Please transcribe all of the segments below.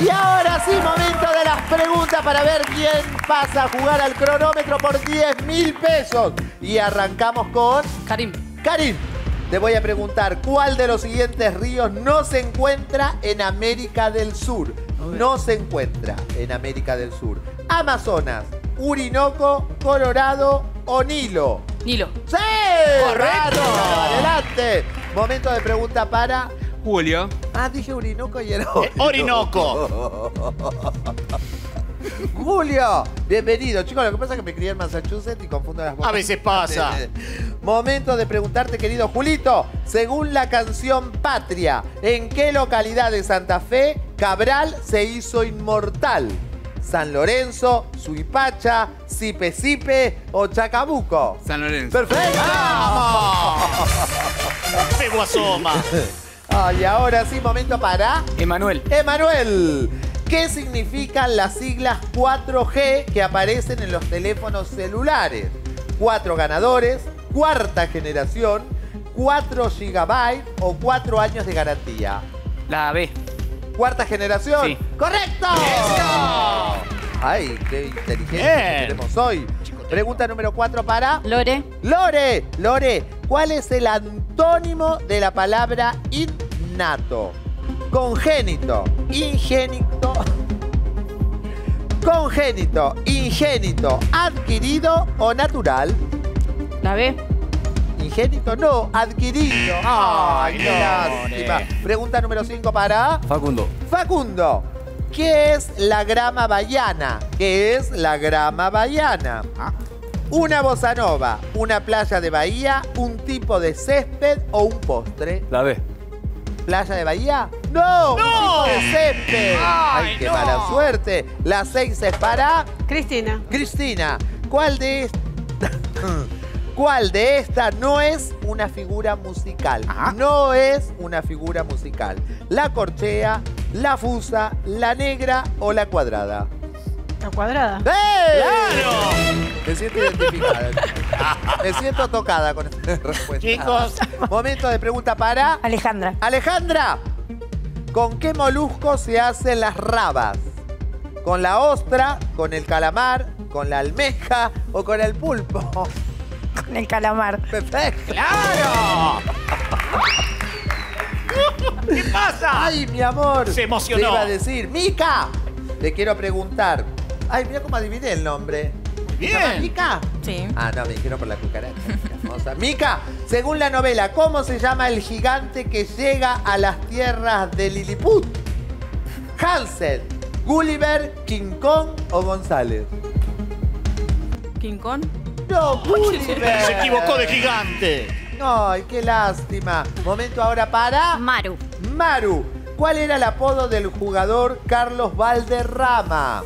Y ahora sí, momento de las preguntas para ver quién pasa a jugar al cronómetro por 10.000 pesos. Y arrancamos con... Karim. Karim, te voy a preguntar, ¿cuál de los siguientes ríos no se encuentra en América del Sur? No se encuentra en América del Sur. Amazonas, Orinoco, Colorado o Nilo. Nilo. ¡Sí! ¡Correcto! ¡Adelante! Momento de pregunta para... Julio. Ah, dije Orinoco y era Orinoco. Julio, bienvenido. Chicos, lo que pasa es que me crié en Massachusetts y confundo las voces. A veces pasa. Momento de preguntarte, querido Julito. Según la canción Patria, ¿en qué localidad de Santa Fe Cabral se hizo inmortal? ¿San Lorenzo, Suipacha, Sipe o Chacabuco? San Lorenzo. ¡Perfecto! ¡Vamos! ¡Pego asoma! Y ahora sí, momento para... Emanuel. Emanuel, ¿qué significan las siglas 4G que aparecen en los teléfonos celulares? 4 ganadores, cuarta generación, 4 gigabytes o 4 años de garantía. La B. ¿Cuarta generación? Sí. ¡Correcto! ¡Eso! ¡Ay, qué inteligente que tenemos hoy! Pregunta número 4 para... Lore. Lore, Lore, ¿cuál es el antónimo de la palabra innato? Congénito, ingénito, adquirido o natural. La B. Ingénito no, adquirido. ¡Ay, qué lástima! Pregunta número 5 para... Facundo. Facundo, ¿qué es la grama baiana? ¿Qué es la grama baiana? Una bossa nova, una playa de bahía, un tipo de césped o un postre. La B. ¿Playa de bahía? ¡No! ¡No! Un tipo de césped. ¡Ay, qué mala suerte! La 6 es para... Cristina. Cristina, ¿Cuál de estas no es una figura musical? Ajá. No es una figura musical. ¿La corchea, la fusa, la negra o la cuadrada? La cuadrada. ¡Eh! ¡Claro! Me siento identificada. Me siento tocada con esta respuesta. Chicos. Momento de pregunta para... Alejandra. Alejandra, ¿con qué molusco se hacen las rabas? ¿Con la ostra, con el calamar, con la almeja o con el pulpo? Con el calamar. ¡Perfecto! ¡Claro! ¿Qué pasa? ¡Ay, mi amor! Se emocionó. Te iba a decir, Mica, te quiero preguntar. Ay, mira cómo adiviné el nombre. Bien. ¿Mica? Sí. Ah, no, me dijeron por la cucaracha. Hermosa. Mica, según la novela, ¿cómo se llama el gigante que llega a las tierras de Lilliput? ¿Hansel, Gulliver, King Kong o González? ¿King Kong? No, Gulliver. Se equivocó de gigante. Ay, qué lástima. Momento ahora para... Maru. Maru, ¿cuál era el apodo del jugador Carlos Valderrama?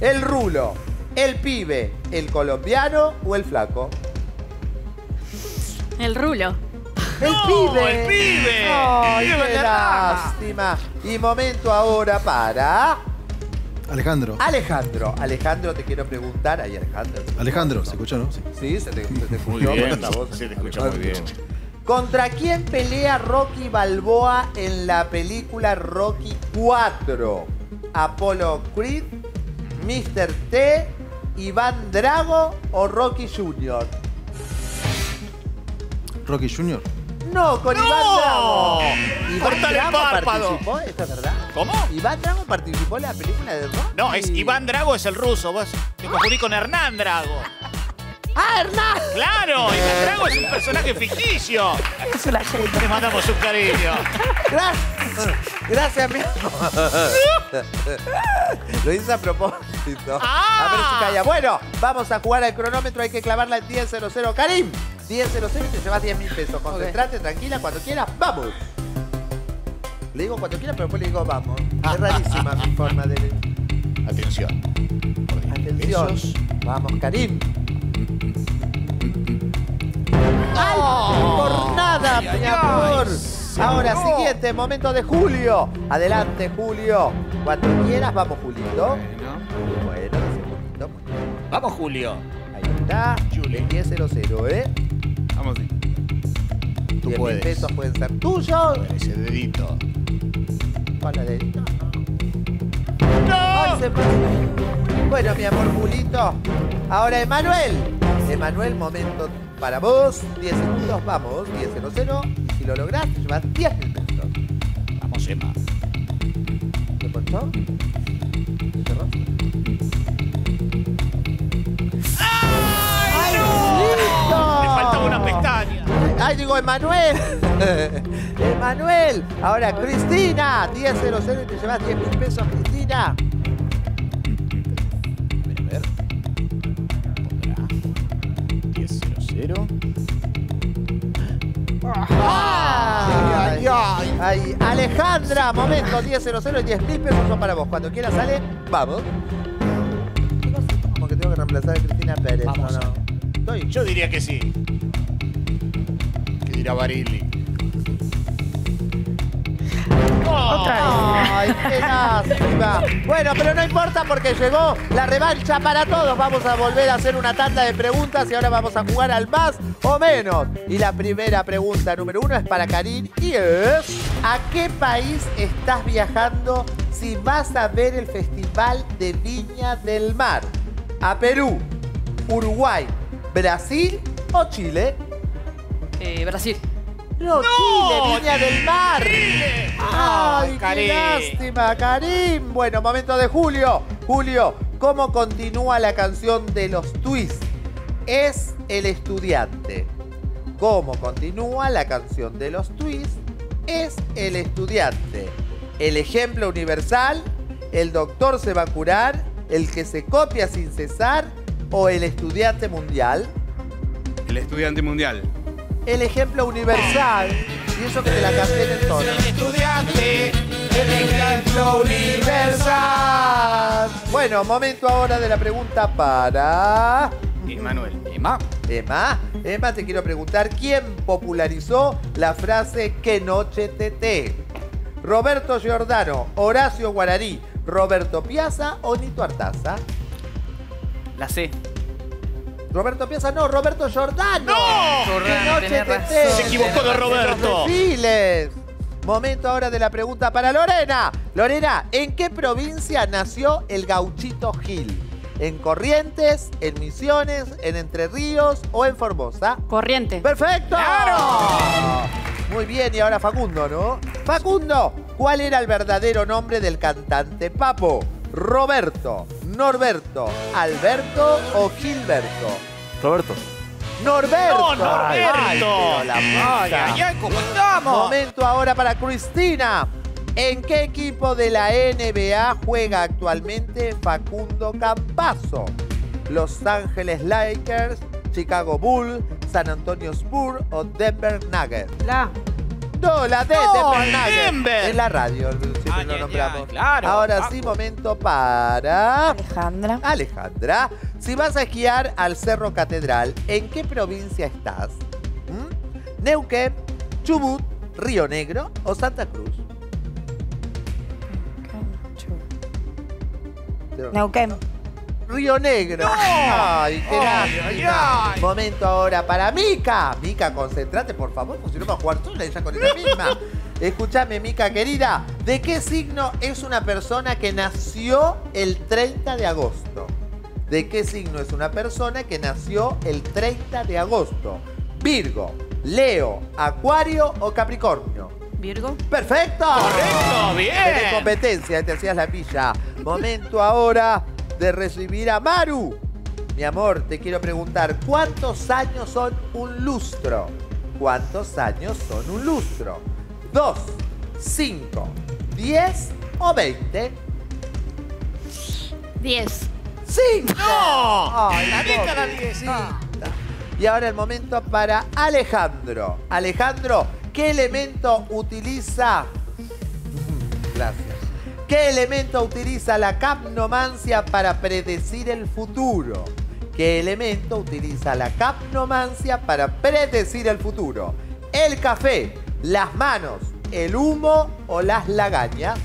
¿El rulo, el pibe, el colombiano o el flaco? El rulo. ¡El pibe! ¡El pibe! Ay, qué lástima. Y momento ahora para... Alejandro. Alejandro. Alejandro, te quiero preguntar. Ahí, Alejandro. Alejandro, ¿se escuchó, no? Sí, sí, se te escuchó. Muy bien, la voz. Se te escuchó muy bien. ¿Contra quién pelea Rocky Balboa en la película Rocky 4? ¿Apollo Creed, Mr. T, Iván Drago o Rocky Jr.? ¿Rocky Jr.? No, con Iván Drago. Iván Drago participó, ¿esto es verdad? ¿Cómo? ¿Iván Drago participó en la película de Rocky? No, es Iván Drago, es el ruso. Vos te confundí con Hernán Drago. ¡Ah, Hernán! ¡Claro! Iván Drago es un personaje ficticio. Es una gente. Te mandamos un cariño. Gracias. Gracias, mi amor. Lo hice a propósito. A ver si calla. Bueno, vamos a jugar al cronómetro. Hay que clavarla en 10.00. Karim, 10.00 y te llevas 10.000 pesos. Concentrate, tranquila, cuando quieras. ¡Vamos! Le digo cuando quiera, pero después le digo vamos. Es rarísima mi forma de... Atención. Atención. Esos... Vamos, Karim. ¡Ay, por nada, mi amor! Ahora, siguiente, momento de Julio. Adelante, Julio. Cuando quieras, vamos, Julito. Bueno, Julito. Vamos, Julio. Ahí está. Julio. 10.00, ¿eh? Vamos, sí. Tú puedes. 10.000 pesos pueden ser tuyos. Ese dedito. Con la dedito. se puede. Bueno, mi amor Julito. Ahora Emanuel. Emanuel, momento para vos. 10 segundos, vamos. 10-0-0. Si lo lográs, te llevas 10 segundos. Vamos, Emma. ¿Qué pasó? ¿Qué cerró? ¡Ay, no! ¡Me faltaba una pestaña! ¡Ay, digo, Emanuel! ¡Emanuel! Ahora, Cristina. 10-0-0 y te llevas 10.000 pesos, Cristina. Ay, ay, ay. Alejandra, momento, 10-0-0 y 10.000 pesos son para vos. Cuando quieras sale, vamos. Como que tengo que reemplazar a Cristina Pérez. Vamos, ¿no? ¿Estoy? Yo diría que sí. Que dirá Barili. Otra vez. Ay, lástima. Bueno, pero no importa porque llegó la revancha para todos. Vamos a volver a hacer una tanda de preguntas y ahora vamos a jugar al más o menos. Y la primera pregunta número 1 es para Karim y es... ¿A qué país estás viajando si vas a ver el Festival de Viña del Mar? ¿A Perú, Uruguay, Brasil o Chile? Brasil. No, Chile, Viña del Mar. Chile. ¡Ay, qué lástima, Karim! Bueno, momento de Julio. Julio, ¿cómo continúa la canción de los Twist? Es el estudiante. ¿Cómo continúa la canción de los Twist? Es el estudiante. El ejemplo universal, el doctor se va a curar, el que se copia sin cesar o el estudiante mundial. El estudiante mundial. El ejemplo universal, y eso que te la canté en el tono. El estudiante, el ejemplo universal. Bueno, momento ahora de la pregunta para... Emanuel. Emma. Emma. Emma, te quiero preguntar, ¿quién popularizó la frase "qué noche teté"? ¿Roberto Giordano, Horacio Guaraní, Roberto Piazza o Nito Artaza? La C. Roberto Piazza, no, Roberto Giordano. ¡No! Giordano, tenés razón. Se equivocó de Roberto. Momento ahora de la pregunta para Lorena. Lorena, ¿en qué provincia nació el gauchito Gil? ¿En Corrientes, en Misiones, en Entre Ríos o en Formosa? Corrientes. ¡Perfecto! ¡Claro! Muy bien, y ahora Facundo, ¿no? Facundo, ¿cuál era el verdadero nombre del cantante Papo? ¿Roberto, Norberto, Alberto o Gilberto? Roberto. ¡Norberto! ¡No, Norberto! ¡La cómo estamos! Momento ahora para Cristina. ¿En qué equipo de la NBA juega actualmente Facundo Campazzo? ¿Los Ángeles Lakers, Chicago Bulls, San Antonio Spurs o Denver Nuggets? La... No, la de Denver Nuggets. Denver. En la radio siempre lo nombramos. Ya, claro, ahora sí, momento para... Alejandra. Alejandra, si vas a esquiar al Cerro Catedral, ¿en qué provincia estás? ¿Neuquén, Chubut, Río Negro o Santa Cruz? Neuquén. Río Negro. No. Ay, qué lástima. Momento ahora para Mica. Mica, concéntrate, por favor, porque si no va a jugar sola ella con ella misma. Escúchame, Mica, querida. ¿De qué signo es una persona que nació el 30 de agosto? ¿De qué signo es una persona que nació el 30 de agosto? ¿Virgo, Leo, Acuario o Capricornio? Virgo. ¡Perfecto! ¡Correcto! ¡Bien! Tenés competencia, te hacías la pilla. Momento ahora de recibir a Maru. Mi amor, te quiero preguntar, ¿cuántos años son un lustro? ¿Cuántos años son un lustro? ¿2, 5, 10 o 20? 10. ¡5! ¡No! ¡Ay, la década de 10! Y ahora el momento para Alejandro. Alejandro, ¿qué elemento utiliza? Gracias. ¿Qué elemento utiliza la capnomancia para predecir el futuro? ¿Qué elemento utiliza la capnomancia para predecir el futuro? ¿El café, las manos, el humo o las lagañas?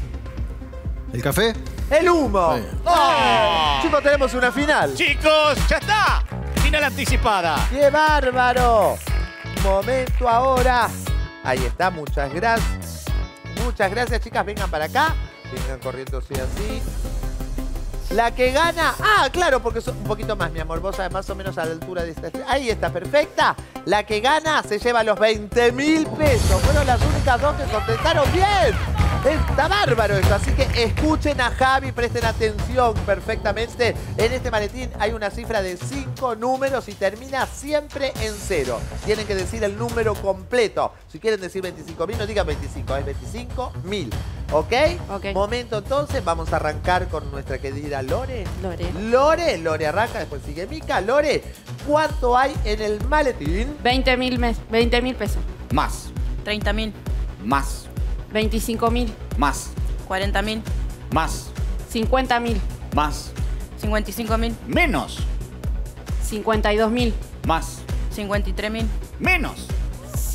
¿El café? ¡El humo! Sí. ¡Oh! Chicos, tenemos una final. Chicos, ya está. Final anticipada. ¡Qué bárbaro! Momento ahora. Ahí está, muchas gracias. Muchas gracias, chicas. Vengan para acá. Vengan corriendo así. La que gana... Ah, claro, porque son un poquito más, mi amor. Vos sabés, más o menos a la altura de esta... Ahí está, perfecta. La que gana se lleva los 20.000 pesos. Fueron las únicas dos que contestaron bien. Está bárbaro esto, así que escuchen a Javi, presten atención perfectamente. En este maletín hay una cifra de 5 números y termina siempre en 0. Tienen que decir el número completo. Si quieren decir 25.000, no digan 25, es 25.000. ¿Ok? Momento entonces, vamos a arrancar con nuestra querida Lore. Lore arranca, después sigue Mica. Lore, ¿cuánto hay en el maletín? 20.000 pesos. Más. 30.000. Más. 25.000. Más. 40.000. Más. 50.000. Más. 55.000. Menos. 52.000. Más. 53.000. Menos.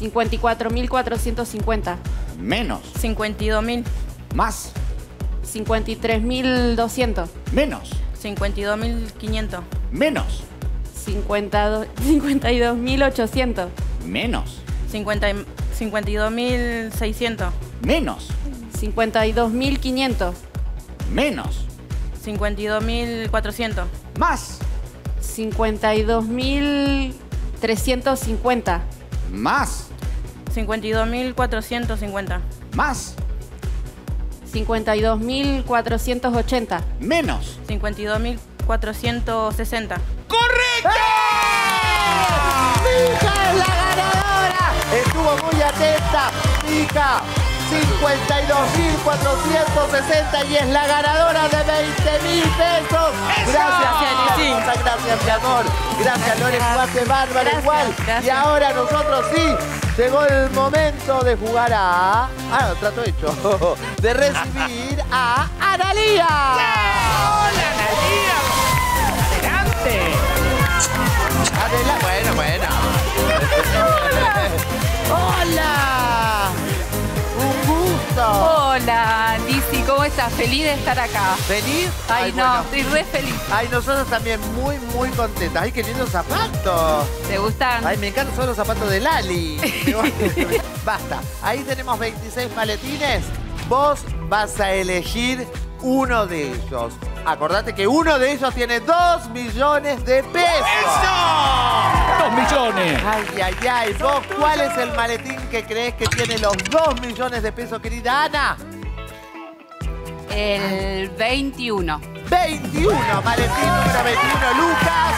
54.450. Menos. 52.000. Más. 53.200. Menos. 52.500. Menos. 52.800. Menos. 52.600. Menos. 52.500. Menos. 52.400. Más. 52.350. Más. 52.450. Más. 52.480. Menos. 52.460. ¡Correcto! ¡Mica es la ganadora! Estuvo muy atenta, Mica. 52.460 y es la ganadora de 20.000 pesos. ¡Eso! Gracias, Lizy. Gracias, mi amor. Gracias, Lore. Jugaste bárbaro igual. Gracias. Y ahora nosotros sí, llegó el momento de jugar a... Ah, no, trato hecho. De recibir a Analía. ¡Hola, Analía! ¡Adelante! Adelante. Bueno, bueno. ¡Hola! Hola, Lizy, ¿cómo estás? Feliz de estar acá. ¿Feliz? Ay, no, bueno, estoy re feliz. Ay, nosotros también muy, muy contentas. Ay, qué lindos zapatos. ¿Te gustan? Ay, me encantan, son los zapatos de Lali. Basta, ahí tenemos 26 maletines. Vos vas a elegir uno de ellos. Acordate que uno de ellos tiene 2 millones de pesos. ¡Eso! ¡2 millones! Ay, ay, ay. ¿Vos cuál es el maletín que crees que tiene los 2 millones de pesos, querida Ana? El 21. 21. Maletín número 21, Lucas.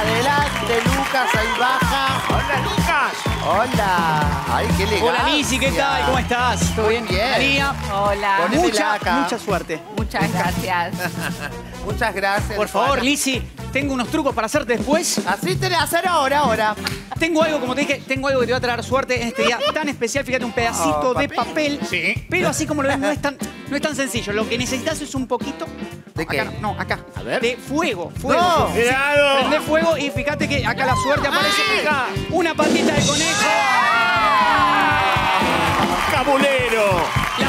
Adelante, Lucas. Ahí baja. ¡Hola, Lucas! Hola. Ay, qué legal. Hola, Lizy, ¿qué tal? ¿Cómo estás? ¿Todo bien? Bien. Hola. Mucha suerte. Muchas gracias. Muchas gracias. Por favor, Lizy, tengo unos trucos para hacerte después. Así te voy a hacer ahora. Tengo algo, como te dije, tengo algo que te va a traer suerte en este día tan especial. Fíjate, un pedacito de papel. Sí. Pero así como lo ves, no es tan sencillo. Lo que necesitas es un poquito... ¿De qué? Acá, no, acá. A ver. De fuego. ¡No! ¡Cuidado! Sí, prende fuego y fíjate que acá la suerte aparece. Acá. Una patita de conejo. ¡Cabulero! La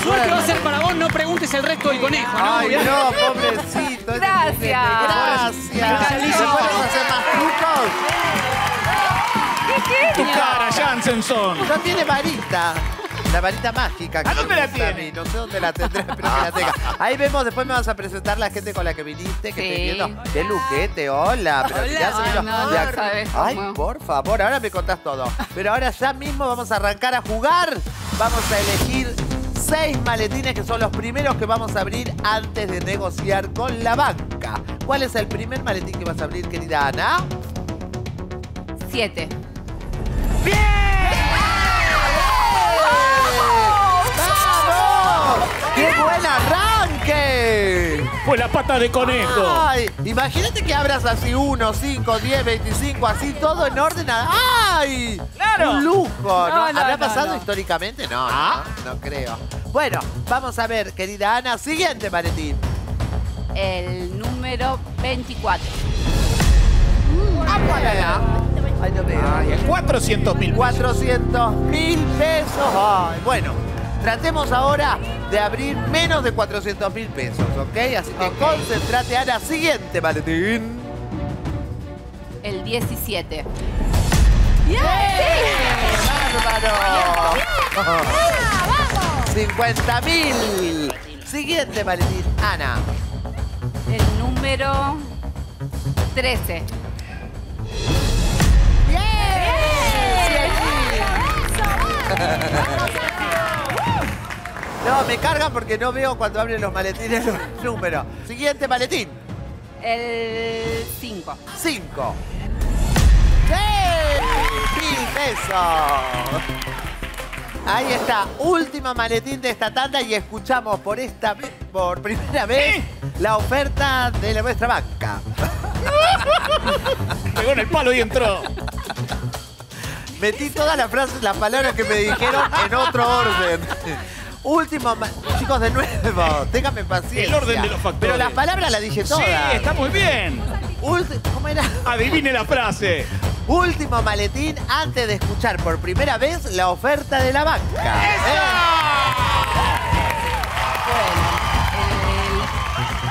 suerte va a ser para vos, no preguntes el resto del conejo. ¡Ay, no, pobrecito! Gracias. Gracias, Lizy. ¿Puedes hacer más trucos? ¡Qué genio! Tu cara, Jansenson. No tiene varita. La varita mágica. ¿A dónde la tiene? No sé dónde la tendré, pero que la tenga. Ahí vemos, después me vas a presentar la gente con la que viniste, que estoy viendo. ¡Qué luquete! ¡Hola! Pero hola. Ay, no, de acá. Ay, por favor, ahora me contás todo. Pero ahora ya mismo vamos a arrancar a jugar. Vamos a elegir 6 maletines que son los primeros que vamos a abrir antes de negociar con la banca. ¿Cuál es el primer maletín que vas a abrir, querida Ana? 7. ¡Bien! ¡Qué buen arranque! Fue la pata de conejo. Ay, imagínate que abras así 1, 5, 10, 25, así todo en orden. ¡Ay! ¡Claro! Un lujo, ¿no? ¿Habrá pasado históricamente? No, no creo. Bueno, vamos a ver, querida Ana, siguiente maletín. El número 24. Ay, no veo. Ay, 400.000. 400.000 pesos. Ay, bueno. Tratemos ahora de abrir menos de 400.000 pesos, ¿ok? Así que concentrate, Ana. Siguiente maletín. El 17. ¡Bien! ¡Bárbaro! ¡Vamos! 50.000. Siguiente maletín, Ana. El número 13. ¡Bien! ¡Bien! No, me cargan porque no veo cuando abren los maletines los números. Siguiente maletín. El 5. 5. ¡Eso! Ahí está, última maletín de esta tanda y escuchamos por esta por primera vez la oferta de nuestra banca. Pegó en el palo y entró. Metí todas las frases, las palabras que me dijeron en otro orden. Último, chicos, de nuevo, ténganme paciencia. El orden de los factores. Pero las palabras las dije todas. Sí, está muy bien. ¿Cómo era? Adivine la frase. Último maletín antes de escuchar por primera vez la oferta de la banca. ¡Eso!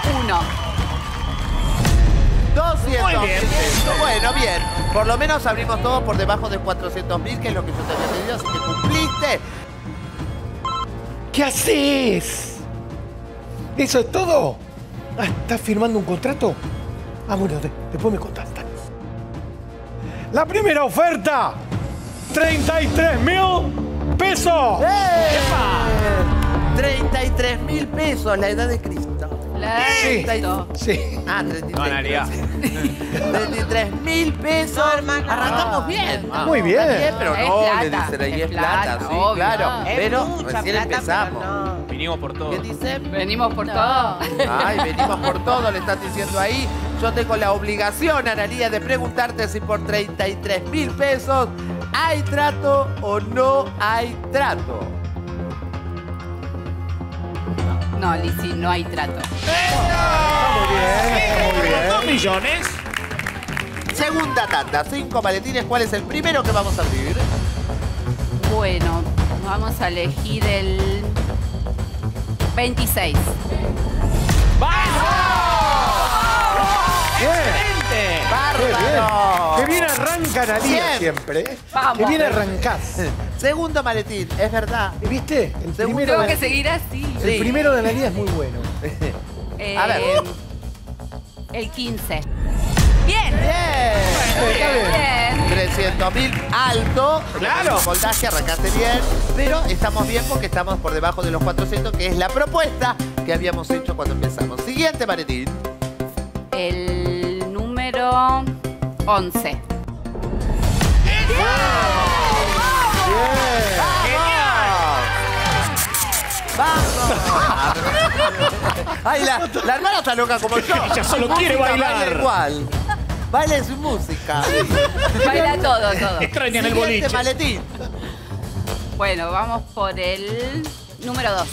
El 1. 200. Muy bien. Bueno, bien. Por lo menos abrimos todo por debajo de 400.000, que es lo que yo te había pedido, así que cumpliste. ¿Qué haces? ¿Eso es todo? Ah, ¿estás firmando un contrato? Ah, bueno, después me contactan. La primera oferta, 33.000 pesos. ¡Epa! 33.000 pesos, la edad de Cristo. La edad de Cristo. Sí. Sí. Ah, 33. No, Analía. 33.000 pesos, no, hermano. Arrancamos bien. No, muy bien. Bien, pero no, es plata, le dicen ahí es plata, sí, obvio, claro. No. Pero recién plata, empezamos. Pero no. Venimos por todo. ¿Qué dicen? Venimos por todo. Ay, venimos por todo, le estás diciendo ahí. Yo tengo la obligación, Analía, de preguntarte si por 33.000 pesos hay trato o no hay trato. No, Lizy, no hay trato. ¡Eso! Muy bien. 2 millones. Segunda tanda, 5 maletines. ¿Cuál es el primero que vamos a abrir? Bueno, vamos a elegir el 26. ¡Vamos! ¡Excelente! ¡Bárbaro! ¡Qué bien arranca Analía siempre! ¡Vamos! ¡Qué bien arrancás! Segundo maletín, es verdad. ¿Viste? El segundo tengo que seguir así. El primero de Analía es muy bueno. A ver. El 15. ¡Bien! ¡Bien! Está bien. 300.000 alto. Claro. Voltaje, arrancaste bien. Pero estamos bien porque estamos por debajo de los 400, que es la propuesta que habíamos hecho cuando empezamos. Siguiente maletín. El número 11. ¡Vamos! Ay, la hermana está loca como yo. Ella solo quiere bailar. Baila igual. Baila su música. Baila todo, todo. Extraña en el boliche. Maletín. Bueno, vamos por el número 2.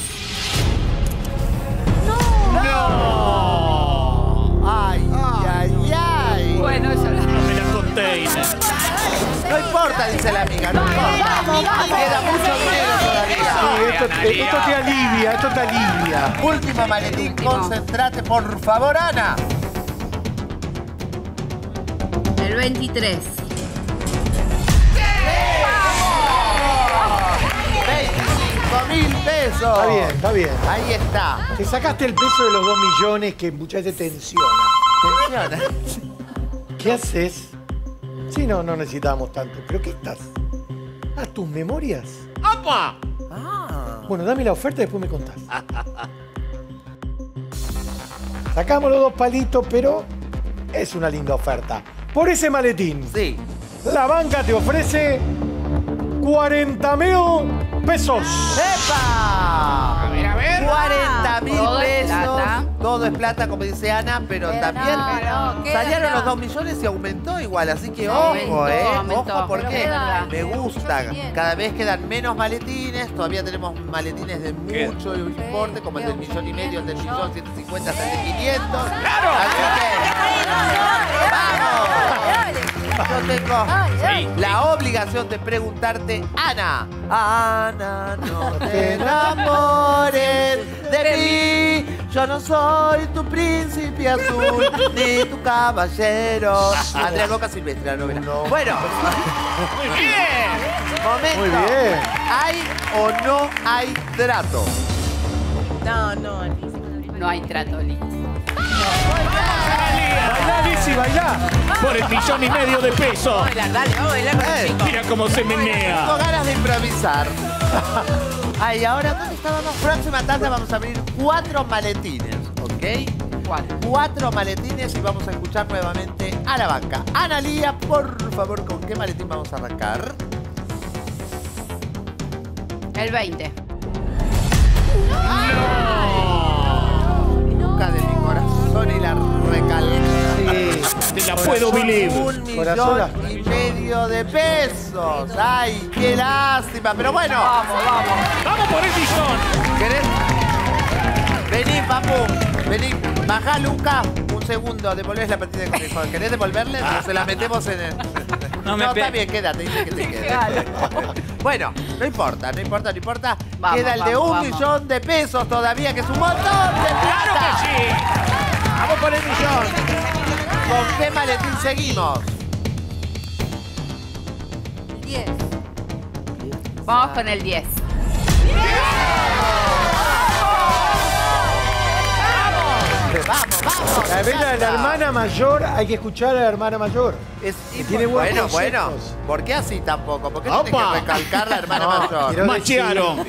¡No! ¡No! Ay, ay, ay. Bueno, eso la... No me la conté. No importa, dice la amiga. No importa. Vamos, vamos. Queda mucho dinero todavía. Sí, esto te alivia, esto te alivia. Última maletín, concentrate, por favor, Ana. El 23. ¡Sí! ¡Vamos! 25.000 pesos. Está bien, está bien. Ahí está. Te sacaste el peso de los 2 millones que muchas veces tensiona. ¿Qué haces? Sí, no necesitábamos tanto. ¿Pero qué estás? ¿Haz tus memorias? ¡Apa! Ah. Bueno, dame la oferta y después me contás. Sacamos los 2 palitos, pero es una linda oferta. Por ese maletín. Sí. La banca te ofrece 40.000 pesos. ¡Epa! A ver, a ver. 40.000 pesos. Todo es plata, como dice Ana, pero también salieron los 2 millones y aumentó igual. Así que ojo, aumentó. Ojo, porque me gusta. Cada vez quedan menos maletines. Todavía tenemos maletines de mucho importe, como el del 1.5 millones, el del 1.750.000, el de 500. ¡Claro! Así que, ¡vamos! Yo tengo la obligación de preguntarte, Ana. Ana, no te enamores de mí. Yo no soy tu príncipe azul, ni tu caballero. Andrea Loca Silvestre, la novela. No. Bueno. Muy bien. Momento. Muy bien. ¿Hay o no hay trato? No, no, Lizy. No hay trato, Lizy. ¡Bailá, Lizy, bailá! Por $1,500,000. Hola, dale, vamos a bailar con el chico. Mira cómo se menea. Tengo ganas de improvisar. Ay, ahora, ¿dónde estábamos? Próxima tanda vamos a abrir 4 maletines, ¿ok? 4 maletines y vamos a escuchar nuevamente a la banca. Analía, por favor, ¿con qué maletín vamos a arrancar? El 20. ¡No! Nunca de mi corazón y la recalé. Sí. Te la puedo vivir. $1,500,000. ¡Ay, qué lástima! Pero bueno. Vamos, vamos. ¡Vamos por el millón! ¿Querés? Vení, papu. Vení. Bajá, Lucas. Un segundo. Devolvés la partida de corazón. ¿Querés devolverle? Pero se la metemos en el... No, está bien, quédate. Dice que te quedes. Bueno, no importa, no importa, no importa. Vamos, queda el de $1,000,000 todavía, que es un montón de plata. ¡Claro que sí! Vamos por el millón. ¿Con qué maletín seguimos? 10. Vamos con el 10. Vamos, vamos. La vela de la hermana mayor, hay que escuchar a la hermana mayor. Es, tiene bueno, conceptos. Bueno. ¿Por qué así tampoco? ¿Por qué no tienes que recalcar la hermana mayor? Machearon.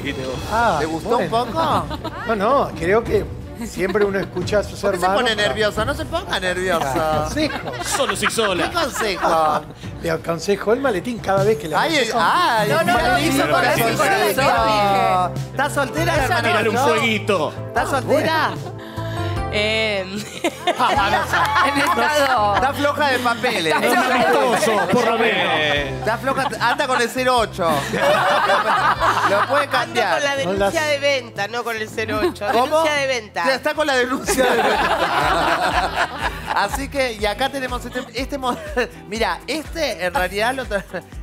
¿Te gustó un poco? No, no, creo que siempre uno escucha a sus hermanos. ¿Por qué se pone nerviosa? No se ponga nerviosa. Consejo. Solo si sola. ¿Qué consejo? Le aconsejo el maletín cada vez que le aconsejo. ¡Ay! No, no, lo hizo por eso. ¿Estás soltera, la hermana? Tírale un fueguito. ¿Estás soltera? Está floja de papeles. Es amistoso, por lo menos. Está floja, anda con el 08. Lo puede cambiar. Anda con la denuncia de venta, no con el 08. ¿Cómo? Denuncia de venta. O sea, está con la denuncia de venta. Así que, y acá tenemos este modelo. Mira, este en realidad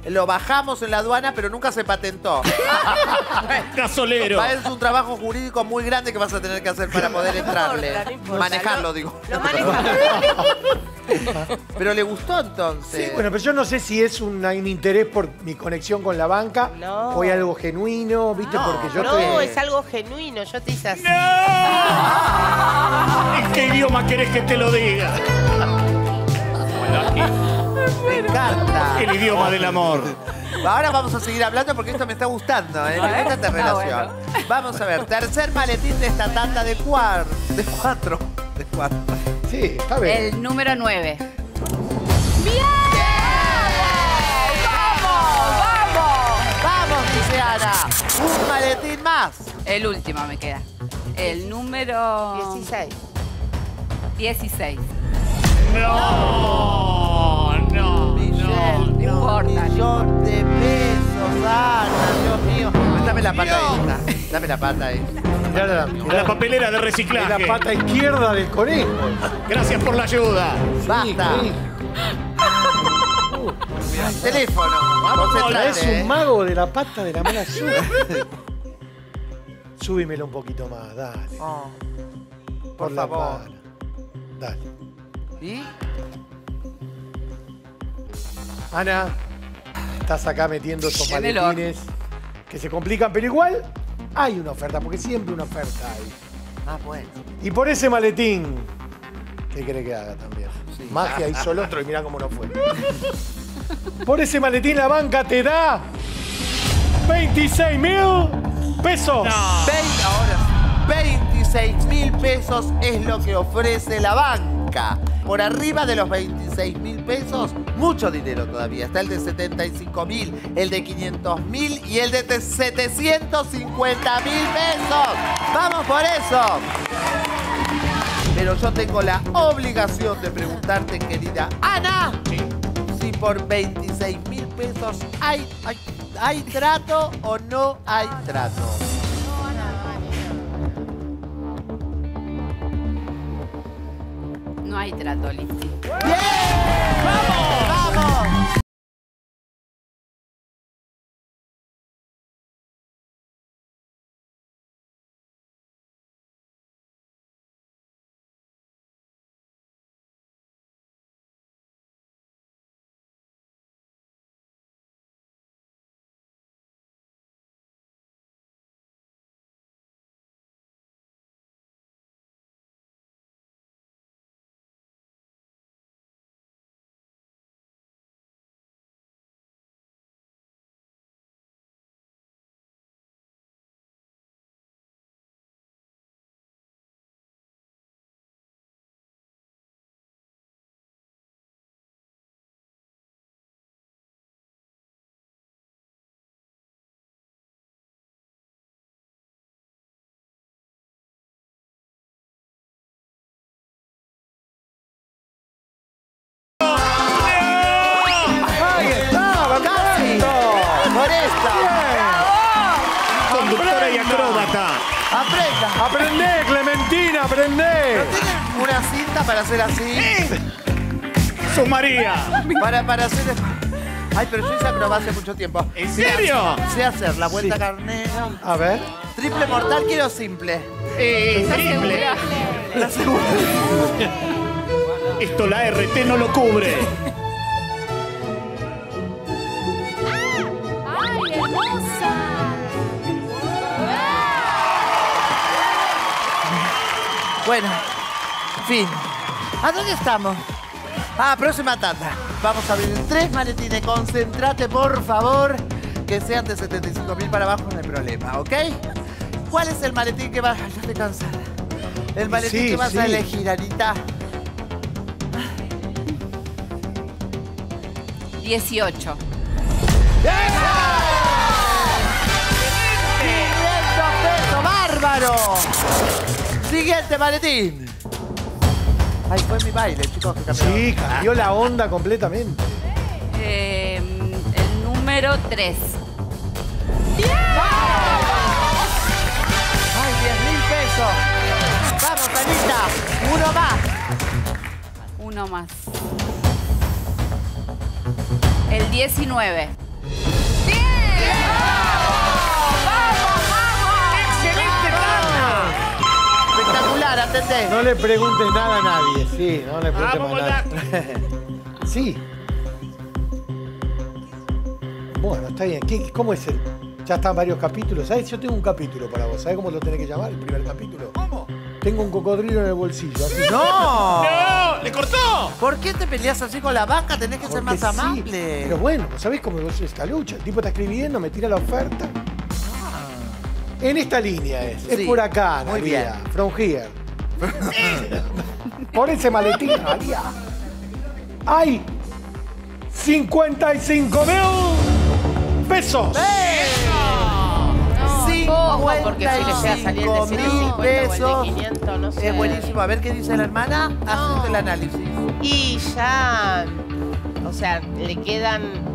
lo bajamos en la aduana, pero nunca se patentó. Gasolero. Es un trabajo jurídico muy grande que vas a tener que hacer para poder entrarle. Manejarlo, digo. Lo manejamos. Pero le gustó entonces. Sí, bueno, pero yo no sé si es un interés por mi conexión con la banca o hay algo genuino, ¿viste? No, porque yo es algo genuino, yo te hice así. ¡No! ¿En qué idioma querés que te lo diga? Me encanta. El idioma del amor. Ahora vamos a seguir hablando porque esto me está gustando, ¿eh? Me encanta esta relación. Bueno. Vamos a ver, tercer maletín de esta tanda de cuatro. Sí, está bien. El número 9. ¡Bien! ¡Bien! ¡Vamos! ¡Vamos! ¡Vamos, Cristiana! ¡Un maletín más! El último me queda. El número... 16. 16. ¡No! ¡No! No importa. Millón de pesos, Ana, Dios mío. Dame la pata esta. Dame la pata ahí. La papelera de reciclaje. La pata izquierda del conejo. Gracias por la ayuda. Basta. Mira el teléfono. Es un mago de la pata de la mala suerte. Súbimelo un poquito más, dale. Por la pata. Dale. ¿Y? Ana, estás acá metiendo esos maletines que se complican, pero igual hay una oferta, porque siempre una oferta hay. Ah, bueno. Y por ese maletín, ¿qué querés que haga también? Sí. Magia hizo el otro y mirá cómo no fue. Por ese maletín la banca te da $26,000. No. 26,000 pesos es lo que ofrece la banca. Por arriba de los $26,000, mucho dinero todavía. Está el de $75,000, el de $500,000 y el de $750,000. ¡Vamos por eso! Pero yo tengo la obligación de preguntarte, querida Ana, si por $26,000 hay trato o no hay trato. No hay trato, Lizy. ¡Bien! ¡Vamos! ¡Vamos! autómata. Aprenda. Aprendé, Clementina, aprendé. ¿No tienen una cinta para hacer así? Jesús María. Para hacer... Ay, pero yo hice acrobacia hace mucho tiempo. ¿En serio? Sé hacer la vuelta carnera. A ver. Triple mortal, quiero simple. Simple. La segunda. Esto la RT no lo cubre. ¡Ay, hermosa! Bueno, fin. ¿A dónde estamos? Ah, próxima tanda. Vamos a abrir tres maletines. Concéntrate, por favor. Que sean de 75.000 para abajo, no hay problema, ¿ok? ¿Cuál es el maletín que vas a... Ya estoy cansada. El maletín que vas a elegir, Anita. 18. ¡500 pesos, bárbaro! Siguiente maletín. Ahí fue mi baile, chicos. Sí, cambió la onda completamente. El número 3. ¡Bien! ¡Ay, 10.000 pesos! ¡Vamos, Anita! ¡Uno más! Uno más. El 19. ¡Bien! ¡Vamos, vamos! ¡Excelente tanda! Espectacular, atendé. No le pregunte nada a nadie, sí, no le pregunte nada. Sí. Bueno, está bien. ¿Cómo es el...? Ya están varios capítulos. ¿Sabes? Yo tengo un capítulo para vos. ¿Sabés cómo lo tenés que llamar, el primer capítulo? ¿Cómo? Tengo un cocodrilo en el bolsillo. Así. ¡No! ¡No! ¡Le cortó! ¿Por qué te peleas así con la vaca? Tenés que ser más amable. Pero bueno, ¿sabés cómo es esta lucha? El tipo está escribiendo, me tira la oferta. En esta línea es. Sí. Es por acá, Analía. Muy bien. From here. Por ese maletín, Analía. ¡Ay! ¡55.000 pesos! ¡Eh! 55.000 porque si le llega a salir de 150 pesos, o el de 500, no sé. Es buenísimo. A ver qué dice la hermana. Hacete el análisis. Y ya, o sea, le quedan...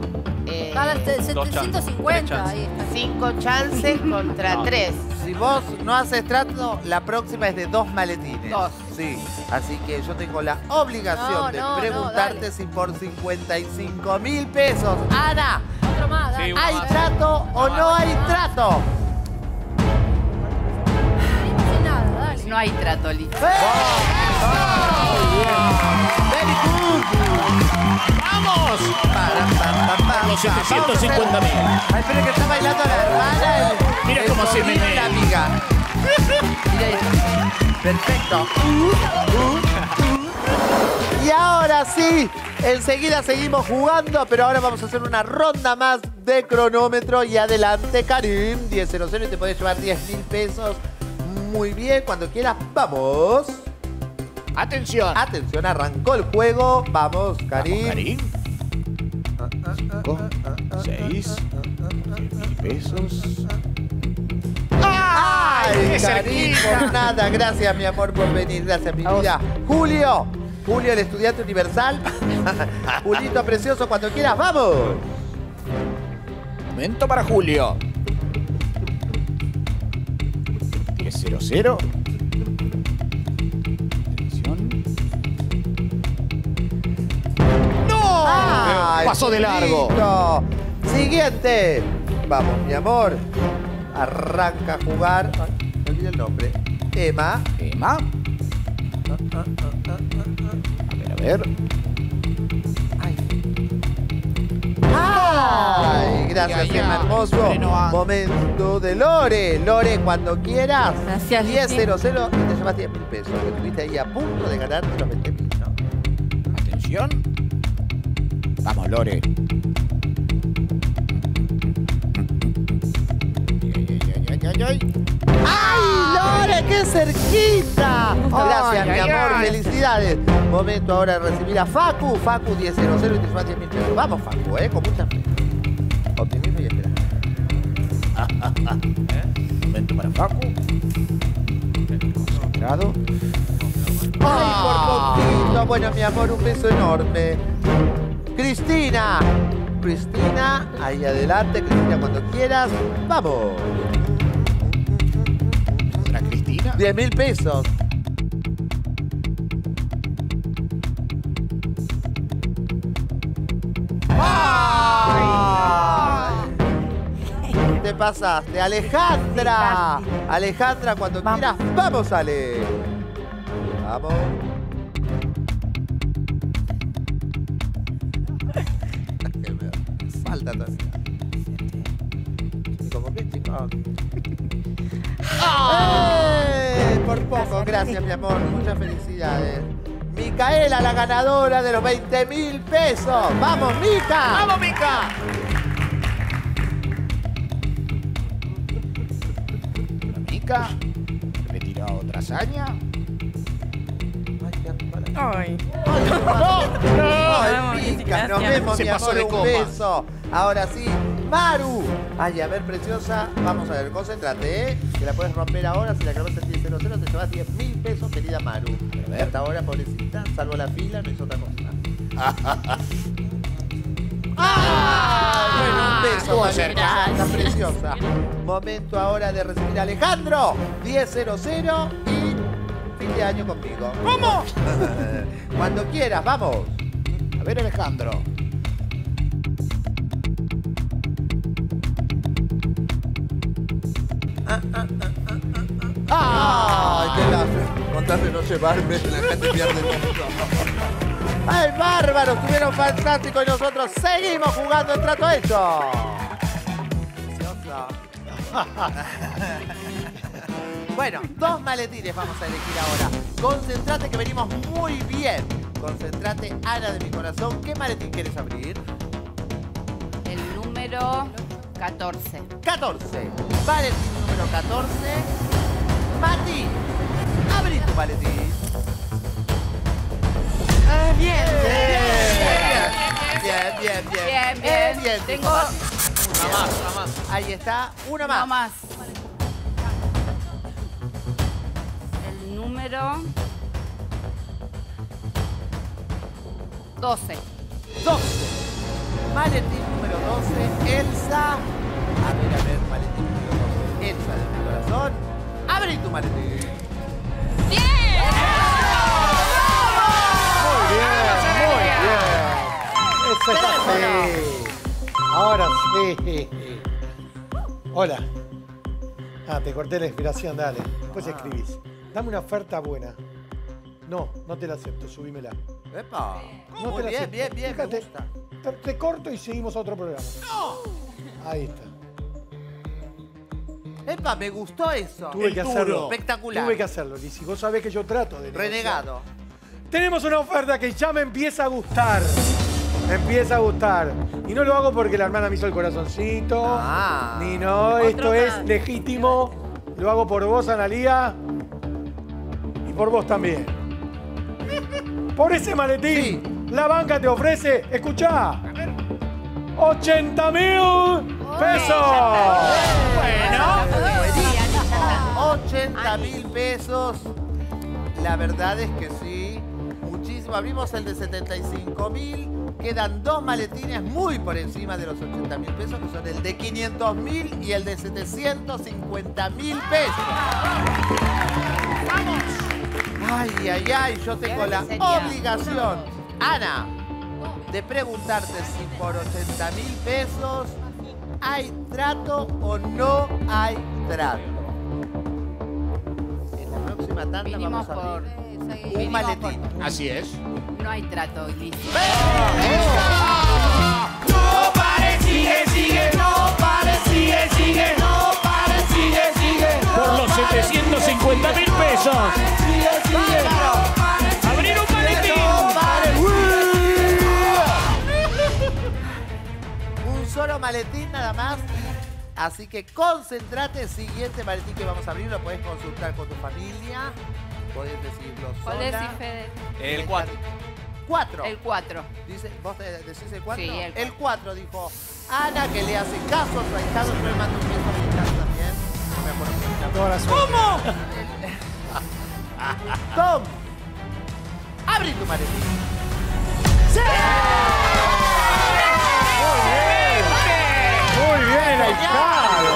750. 5 chances contra 3. Si vos no haces trato, la próxima es de 2 maletines. 2. Sí. Así que yo tengo la obligación de preguntarte si por 55.000 pesos, Ana, otro más, sí, ¿hay trato o no hay trato? No hay trato, Lizy. ¡Vamos! ¡Vamos! Para los 750.000. Ay, pero que está bailando la hermana. Mira cómo se me ve. Amiga. Perfecto. Y ahora sí, enseguida seguimos jugando, pero ahora vamos a hacer una ronda más de cronómetro. Y adelante, Karim. 10.00 y te podés llevar 10.000 pesos. Muy bien, cuando quieras, vamos. Atención. Atención, arrancó el juego. Vamos, Karim. Karim. 5, 6, 10.000 pesos. ¡Ay, Karim! Por nada, gracias, mi amor, por venir. Gracias, mi vida. Julio. Julio, el estudiante universal. Julito precioso, cuando quieras, vamos. Momento para Julio. 0-0. Atención. ¡No! Ay, pasó de largo. Lindo. Siguiente. Vamos, mi amor. Arranca a jugar. Ay, me olvidé el nombre. Emma. Emma. A ver, a ver. Ay. Ay, gracias, Emma, hermoso. Momento de Lore. Lore, cuando quieras. Gracias, 10.00 y te llevas 10.000 pesos. Que estuviste ahí a punto de ganarte los 20.000, ¿no? Atención. Vamos, Lore. ¡Ay, Lore, qué cerquita! Gracias, mi amor. Felicidades. Momento ahora de recibir a Facu. Facu, 10.00 y te llevas 10.000 pesos. Vamos, Facu, con mucha fe. Optimismo y esperanza. Momento para Facu. Concentrado. ¡Ay, por poquito! Bueno, mi amor, un beso enorme. Cristina. Cristina, ahí adelante. Cristina, cuando quieras. ¡Vamos! 10.000 pesos. Te pasaste, Alejandra. Alejandra, cuando quieras, vamos, Ale. Vamos. Falta todavía. ¿Cómo que, chicos? Por poco, gracias, mi amor. Muchas felicidades. Micaela, la ganadora de los 20.000 pesos. ¡Vamos, Mica! ¡Vamos, Mica! Mica, retiró otra hazaña. ¡Ay! ¡No! Mica, nos vemos, mi amor, un beso. Ahora sí, Maru. Ay, a ver, preciosa. Vamos a ver, concéntrate, ¿eh? Que la puedes romper ahora. Si la acabaste en 10.00, te llevas 10.000 pesos, querida Maru. Hasta ahora, pobrecita, salvo la fila, no hizo otra cosa. ¡Ah! Bueno, un beso, Maru. Está preciosa. Momento ahora de recibir a Alejandro. 10.00 y fin de año conmigo. ¿Cómo? Cuando quieras, vamos. A ver, Alejandro. ¡Ay, qué lástima! Contarme no llevarme, la gente pierde el mundo. ¡Ay, bárbaros! Estuvieron fantásticos y nosotros seguimos jugando el trato hecho. Bueno, 2 maletines vamos a elegir ahora. Concentrate que venimos muy bien. Concentrate, Ana de mi corazón. ¿Qué maletín quieres abrir? El número 14. 14. Maletín número 14. Mati, abrí tu maletín. Bien. Bien. Tengo... Una más. Ahí está, una más. El número... 12. 12. Maletín número 12, Elsa. A ver, maletín número 12, Elsa de mi corazón. ¡Abre tu maletín! ¡Bien! ¡Muy bien! ¡Eso está! Sí. Ahora sí. Hola. Ah, te corté la inspiración, dale. Después escribís. Dame una oferta buena. No, no te la acepto, subímela. ¡Epa! No te la acepto. Bien. Fíjate, me gusta. Te corto y seguimos a otro programa. ¡No! Ahí está. ¡Epa! Me gustó eso. Tuve que hacerlo. Espectacular. Tuve que hacerlo, Lizy. Vos sabés que yo trato de negociar. Renegado. Tenemos una oferta que ya me empieza a gustar. Y no lo hago porque la hermana me hizo el corazoncito. Ni no. Esto es legítimo. Lo hago por vos, Analía. Y por vos también. Por ese maletín, la banca te ofrece, escuchá, 80.000 pesos. Bueno, 80.000 pesos. La verdad es que sí. Muchísimo. Abrimos el de 75.000. Quedan 2 maletines muy por encima de los 80.000 pesos, que son el de 500.000 y el de 750.000 pesos. ¡Vamos! Ay, yo tengo la obligación, Ana, de preguntarte si por 80.000 pesos... ¿hay trato o no hay trato? En la próxima tanda vinimos vamos a abrir un maletín. Así es. No hay trato, Lizy. No pares, sigue, no pares, sigue, no pares, sigue. Por los 750.000 pesos. ¡Abrir un maletín! Solo maletín nada más, así que concentrate. El siguiente maletín que vamos a abrir lo podés consultar con tu familia, podés decirlo sola. ¿Cuál es, Fede? El 4. ¿4? El 4. ¿Vos decís el 4? Sí, el 4 dijo Ana, que le hace caso a su ahijado. Yo le mando un beso a mi casa también. No me acuerdo que ¿cómo? Tom, abrí tu maletín. ¡Sí! ¡Muy bien el ahijado!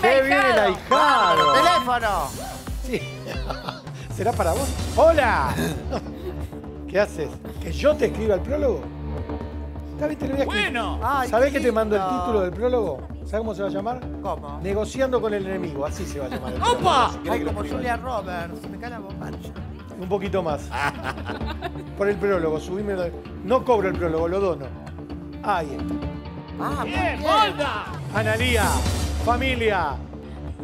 ¡Qué bien el ahijado! ¡Teléfono! Sí, sí. ¿Será para vos? ¡Hola! ¿Qué haces? ¿Que yo te escriba el prólogo? Bueno. ¿Sabés que te mando el título del prólogo? ¿Sabés cómo se va a llamar? ¿Cómo? Negociando con el enemigo, así se va a llamar. ¡Opa! Ay, como Julia Roberts, se me cae la bombacha. Un poquito más. Por el prólogo, subime. No cobro el prólogo, lo dono. Ahí está. Ah, ¡bien, Molda! Analía, familia,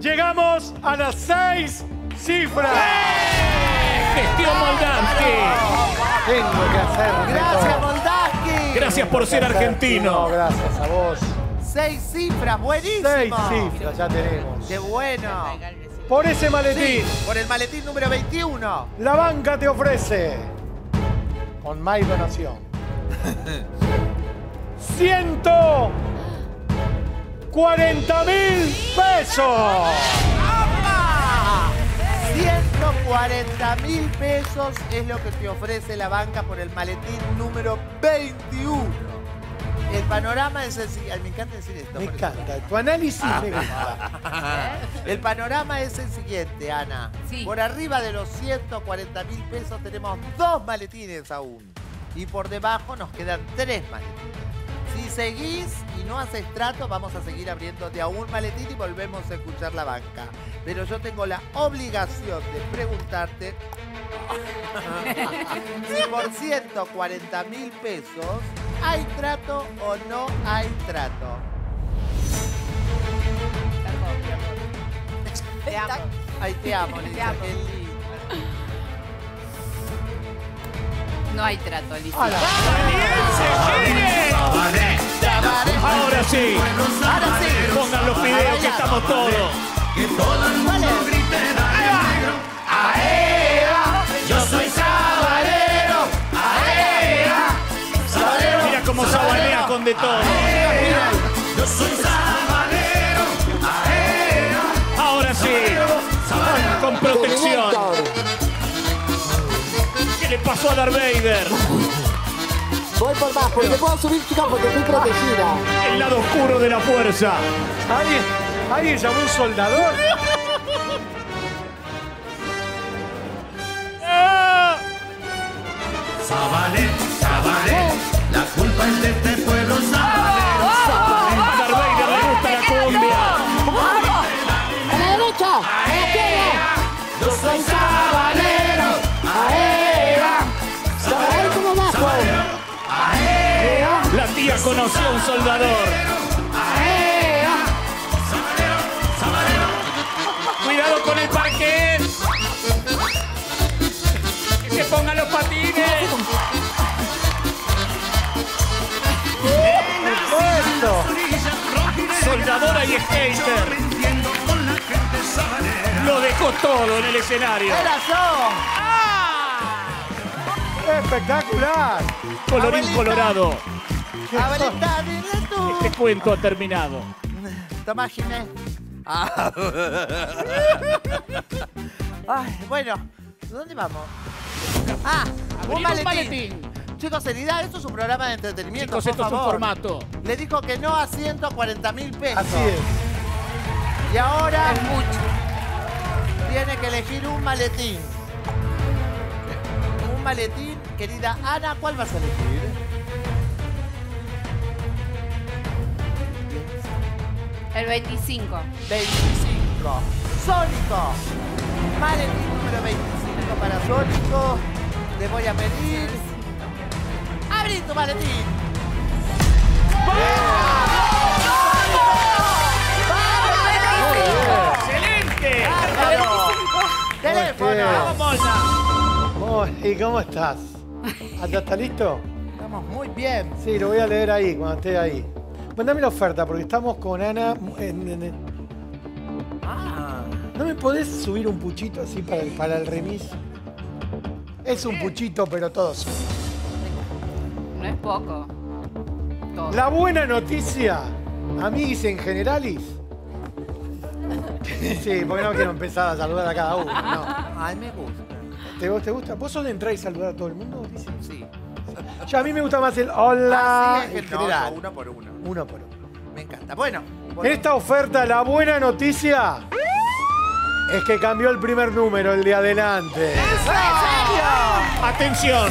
llegamos a las 6 cifras. ¡Bien! ¡Gestión Moldavsky! Tengo que hacer. ¡Gracias, Moldavsky! Gracias por ser argentino. Gracias a vos. 6 cifras, buenísimo. 6 cifras, ya tenemos. ¡Qué bueno! Por ese maletín. Sí, por el maletín número 21. La banca te ofrece, con más donación, 140.000 pesos. ¡Apa! 140.000 pesos es lo que te ofrece la banca por el maletín número 21. El panorama es el siguiente. Me encanta decir esto. Me encanta. Tu análisis me gusta. El panorama es el siguiente, Ana. Sí. Por arriba de los 140.000 pesos tenemos 2 maletines aún. Y por debajo nos quedan 3 maletines. Si seguís y no haces trato, vamos a seguir abriendo de a un maletín y volvemos a escuchar la banca. Pero yo tengo la obligación de preguntarte si por 140.000 pesos hay trato o no hay trato. Te amo. Ay, te amo, Lizy. Te amo. No hay trato, Lizy. Ahora sí. Ahora sí. Pongan los videos que estamos todos. Que todo el mundo grite dale negro. ¡Aea! Yo soy sabalero. ¡Aea! Sabalero. Mira cómo sabalea con de todo. Yo soy sabalero. ¡Aea! Ahora sí. Con protección. ¿Qué le pasó a Darth Vader? Voy por más, porque puedo subir, chicas, porque estoy protegida. El lado oscuro de la fuerza. ¿Alguien llamó un soldador? Sabalé, sabalé, la culpa es de este pueblo, sabalé, sabalé. A Darth Vader le gusta la cumbia. ¡A la derecha! ¡A la izquierda! ¡Yo soy sabalero! ¡Aea! ¡Sabalero como bajo! La tía conoció a un soldador. Cuidado con el parque. Que se pongan los patines. Soldadora y skater. Lo dejó todo en el escenario. ¡Espectacular! Colorín colorado. Este cuento ha terminado. Tomás Ginés. Ay, bueno, ¿dónde vamos? Ah, un maletín. Chicos, seriedad, esto es un programa de entretenimiento. Chicos, esto es un formato. Le dijo que no a 140.000 pesos. Así es. Y ahora es mucho. Tiene que elegir un maletín. Un maletín, querida Ana, ¿cuál vas a elegir? El 25. 25. Sónico. Maletín número 25 para Sónico. Te voy a pedir. ¡Abrí tu maletín! ¡Vamos! ¡Excelente! ¡Teléfono! ¡Vamos, Molda! ¿Y cómo estás? ¿Está listo? Estamos muy bien. Sí, lo voy a leer ahí, cuando esté ahí. Mandame la oferta, porque estamos con Ana. ¿No me podés subir un puchito así para el remis? Es un puchito, pero todos. No es poco. Todo. La buena noticia, amiguis en generalis. Sí, porque no quiero empezar a saludar a cada uno. No. Ay, me gusta. ¿Te gusta? ¿Vos sos de entrar y saludar a todo el mundo? Dicen. Sí. Ya a mí me gusta más el hola. Sí, es el general. No, uno por uno. Uno por uno. Me encanta. Bueno. En esta oferta, la buena noticia Es que cambió el primer número, el de adelante. ¡Eso! ¡Oh! ¡Atención!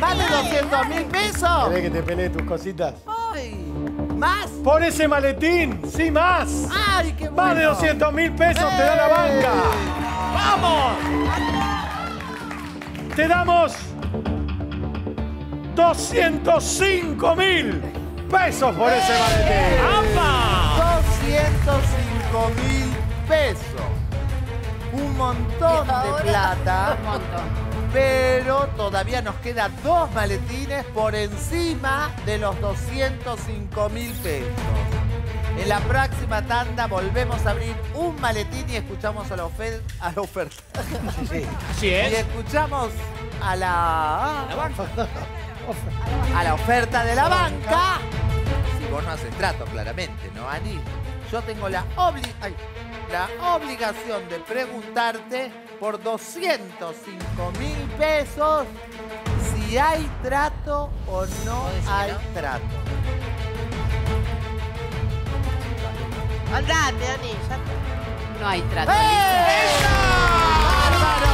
¡Más de 200.000 pesos! ¿Querés que te pelees tus cositas? ¡Ay! ¿Más? ¡Por ese maletín! ¡Sí, más! ¡Ay, qué bueno! ¡Más de 200.000 pesos te da la banca! ¡Vamos! ¡Te damos 205.000 pesos por ese maletín! ¡Apa! 205.000 pesos. Un montón de plata. Un montón. Pero todavía nos quedan dos maletines por encima de los 205.000 pesos. En la próxima tanda volvemos a abrir un maletín y escuchamos a la oferta. Sí. ¿Sí es? Y escuchamos a la banca. A la oferta de la banca. Si vos no haces trato, claramente, ¿no, Ani? Yo tengo la obligación de preguntarte por 205.000 pesos si hay trato o no hay trato. Andate, Ani, ya está. No hay trato. ¡Bárbaro!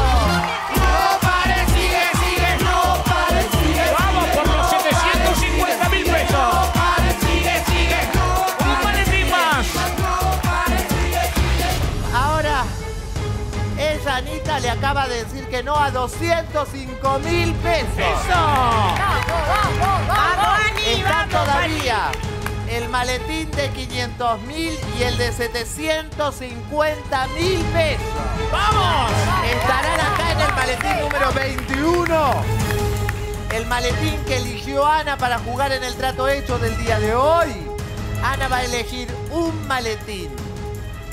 ¡No pares, sigue, sigue! ¡No pares, sigue! ¡Vamos por los 750.000 pesos! Anita le acaba de decir que no a 205.000 pesos. ¡Eso! ¡Vamos, está todavía el maletín de 500.000 y el de 750.000 pesos. ¡Vamos! Estarán acá en el maletín número 21. El maletín que eligió Ana para jugar en el trato hecho del día de hoy. Ana va a elegir un maletín.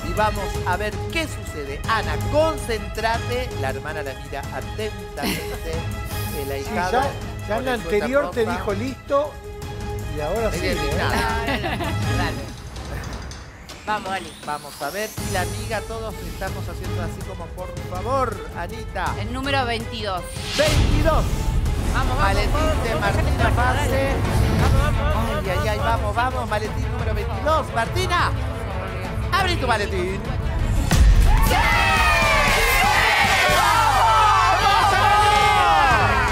Y vamos a ver qué sucede. Ana, concéntrate. La hermana la mira atentamente. El ahijado. Sí, ya en la anterior ropa. Te dijo listo. Y ahora sí. Dale. Vamos, Ali. Vamos a ver si la amiga, todos estamos haciendo así como por favor, Anita. El número 22. 22. Vamos, maletín de Martina Pase. Vamos. Ay, ay, ay, vamos, vamos. Maletín número 22. Martina. ¡Abre tu maletín! ¡Sí! ¡Vamos,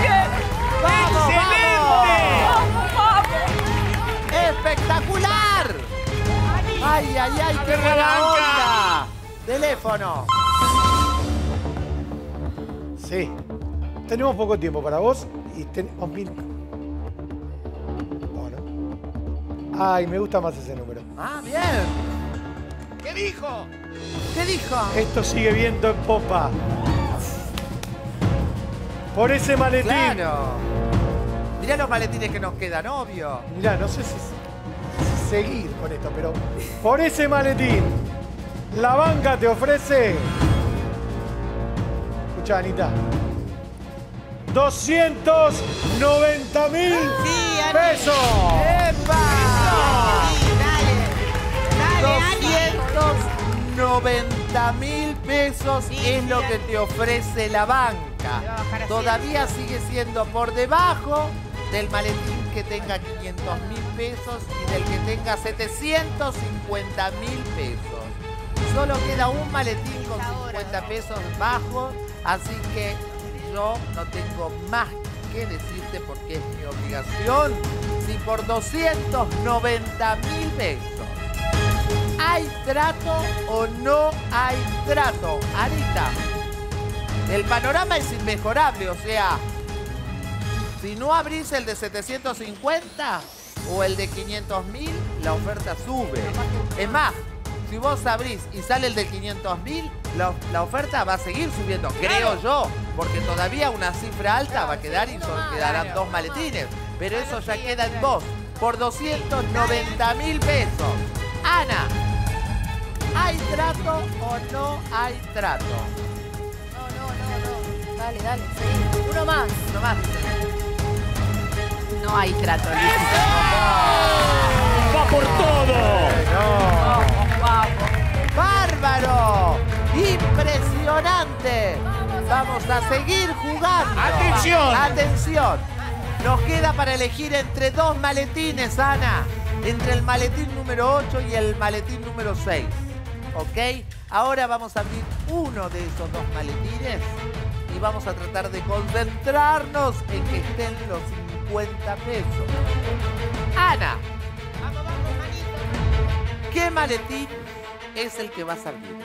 Analía! ¡Vamos, vamos! ¡Vamos! ¡Espectacular! ¡Ay, ay, ay! ¡Qué buena onda! ¡Teléfono! Sí. Tenemos poco tiempo para vos y tenemos 1000. Bueno. Ay, me gusta más ese número. ¡Ah, bien! ¿Qué dijo? ¿Qué dijo? Esto sigue viento en popa. Por ese maletín. Claro. Mirá los maletines que nos quedan, obvio. Mirá, no sé si seguir con esto, pero por ese maletín, la banca te ofrece... Escuchá, Anita. 290.000 pesos. ¡Epa! 290.000 pesos es lo que te ofrece la banca. Todavía sigue siendo por debajo del maletín que tenga 500.000 pesos y del que tenga 750.000 pesos. Solo queda un maletín con 50 pesos bajo, así que yo no tengo más que decirte porque es mi obligación. Si por 290.000 pesos. ¿Hay trato o no hay trato? Anita, el panorama es inmejorable, o sea, si no abrís el de 750 o el de 500.000, la oferta sube. Es más, si vos abrís y sale el de 500.000, la oferta va a seguir subiendo, creo yo, porque todavía una cifra alta va a quedar y quedarán dos maletines, pero eso ya queda en vos, por 290.000 pesos. Ana, ¿hay trato o no hay trato? No. Dale, sí. Uno más. No hay trato. ¡Eso! ¡Va por todo! No. ¡Vamos! ¡Bárbaro! ¡Impresionante! Vamos a seguir jugando. ¡Atención! Nos queda para elegir entre dos maletines, Ana. Entre el maletín número 8 y el maletín número 6, ¿ok? Ahora vamos a abrir uno de esos dos maletines y vamos a tratar de concentrarnos en que estén los 50 pesos. Ana, vamos, vamos, manito. ¿Qué maletín es el que vas a abrir?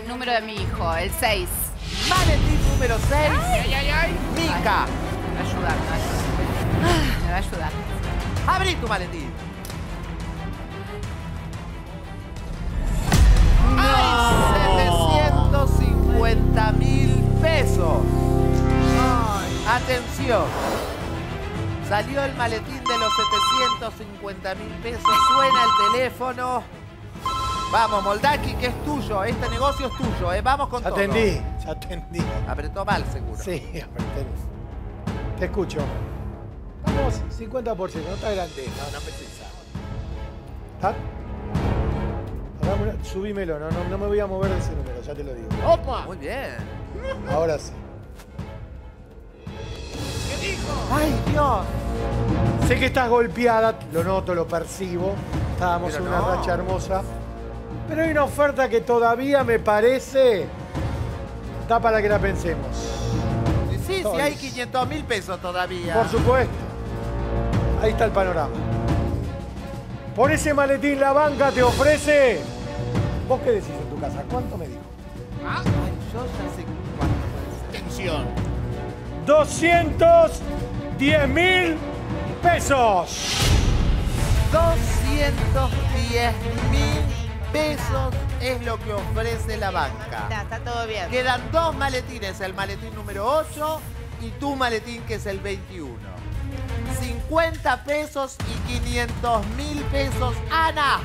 El número de mi hijo, el 6. Maletín número 6. ¡Ay, ay, ay! Mica. Me va a ayudar, me va a ayudar. Abrí tu maletín. ¡No! ¡Hay 750.000 pesos! ¡Ay! Atención. Salió el maletín de los 750.000 pesos. Suena el teléfono. Vamos, Moldavsky, que es tuyo. Este negocio es tuyo, ¿eh? Vamos con todo. Atendí. Apretó mal, seguro. Sí, apreté. Te escucho. Vamos, 50%. No está grande. No me pensaba. ¿Está? Subímelo, no me voy a mover de ese número, ya te lo digo. ¡Opa! Muy bien. Ahora sí. ¿Qué dijo? ¡Ay, Dios! Sé que estás golpeada, lo noto, lo percibo. Estábamos pero en una racha hermosa. Pero hay una oferta que todavía me parece... Está para que la pensemos. Sí, entonces, sí, hay 500.000 pesos todavía. Por supuesto. Ahí está el panorama. Por ese maletín la banca te ofrece... ¿Vos qué decís en tu casa? ¿Cuánto me dijo? Ah, yo ya sé cuánto puede ser. Atención. 210.000 pesos. 210.000 pesos es lo que ofrece la banca. Está todo bien. Quedan dos maletines, el maletín número 8 y tu maletín que es el 21. 50 pesos y 500.000 pesos. Ana,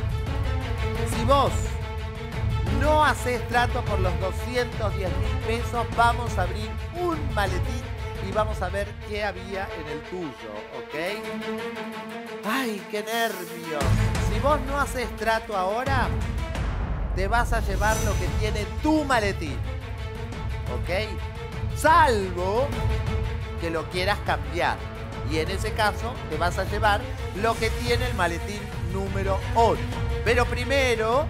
si vos no hacés trato por los 210.000 pesos, vamos a abrir un maletín y vamos a ver qué había en el tuyo, ¿ok? ¡Ay, qué nervios! Si vos no hacés trato ahora, te vas a llevar lo que tiene tu maletín, ¿ok? Salvo que lo quieras cambiar. Y en ese caso te vas a llevar lo que tiene el maletín número 8. Pero primero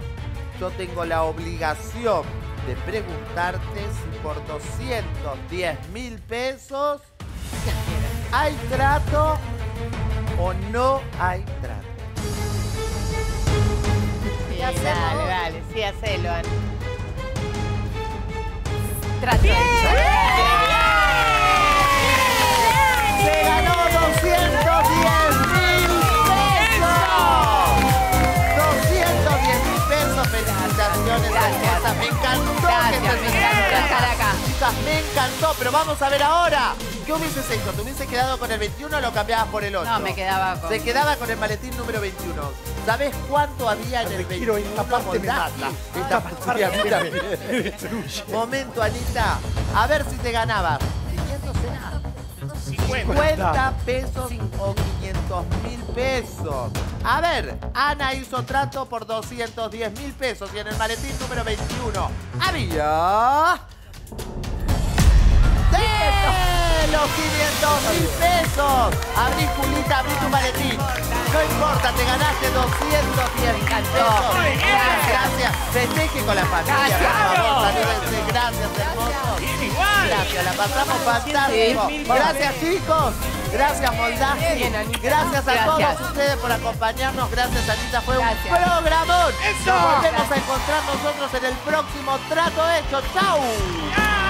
yo tengo la obligación de preguntarte si por 210.000 pesos hay trato o no hay trato. Sí, dale, sí, hacelo. Trato. ¡Sí! ¡Se ganó 210.000 pesos! 210.000 pesos, felicitaciones. Gracias. Me encantó que estés acá. Chicas, me encantó, pero vamos a ver ahora. ¿Qué hubieses hecho? ¿Te hubieses quedado con el 21 o lo cambiabas por el 8? No, me quedaba con... Se quedaba con el maletín número 21. ¿Sabés cuánto había en el 21? Esta parte me mata. Esta parte me destruye. Momento, Anita. A ver si te ganabas. 50 pesos o 500.000 pesos. A ver, Ana hizo trato por 210.000 pesos y en el maletín número 21 había... ¡De los 500.000 pesos! Abrí, Julita, abrí tu maletín. No importa, te ganaste 210.000 pesos. Gracias. Festeje con la familia, por favor. Salúdense. Gracias, hermosos. Gracias, la pasamos fantástico. Gracias, chicos. Gracias, Moldavsky. Gracias a todos ustedes por acompañarnos. Gracias, Anita. Fue un programón. Nos volvemos a encontrar nosotros en el próximo Trato Hecho. ¡Chau!